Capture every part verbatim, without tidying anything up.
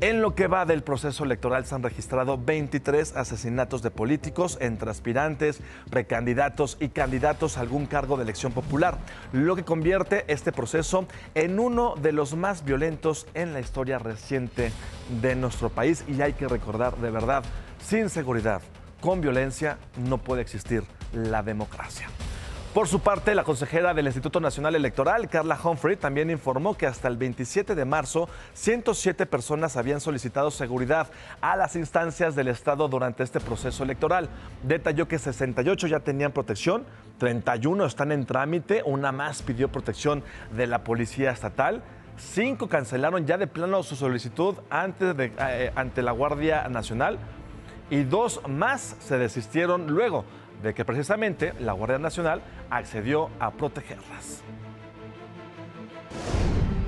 En lo que va del proceso electoral se han registrado veintitrés asesinatos de políticos entre aspirantes, precandidatos y candidatos a algún cargo de elección popular, lo que convierte este proceso en uno de los más violentos en la historia reciente de nuestro país. Y hay que recordar, de verdad, sin seguridad, con violencia, no puede existir la democracia. Por su parte, la consejera del Instituto Nacional Electoral, Carla Humphrey, también informó que hasta el veintisiete de marzo, ciento siete personas habían solicitado seguridad a las instancias del Estado durante este proceso electoral. Detalló que sesenta y ocho ya tenían protección, treinta y uno están en trámite, una más pidió protección de la Policía Estatal, cinco cancelaron ya de plano su solicitud antes de, eh, ante la Guardia Nacional y dos más se desistieron luego de que precisamente la Guardia Nacional accedió a protegerlas.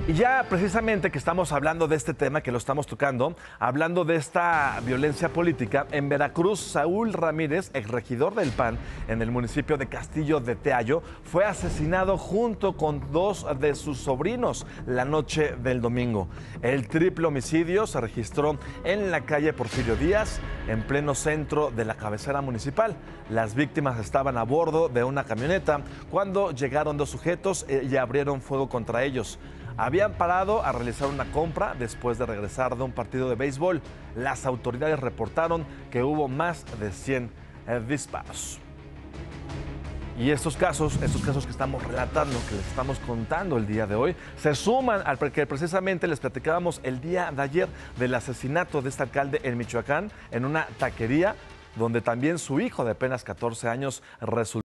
Y ya precisamente que estamos hablando de este tema, que lo estamos tocando, hablando de esta violencia política, en Veracruz, Saúl Ramírez, exregidor del P A N, en el municipio de Castillo de Teayo, fue asesinado junto con dos de sus sobrinos la noche del domingo. El triple homicidio se registró en la calle Porfirio Díaz, en pleno centro de la cabecera municipal. Las víctimas estaban a bordo de una camioneta cuando llegaron dos sujetos y abrieron fuego contra ellos. Habían parado a realizar una compra después de regresar de un partido de béisbol. Las autoridades reportaron que hubo más de cien disparos. Y estos casos, estos casos que estamos relatando, que les estamos contando el día de hoy, se suman al que precisamente les platicábamos el día de ayer del asesinato de este alcalde en Michoacán, en una taquería, donde también su hijo de apenas catorce años resultó.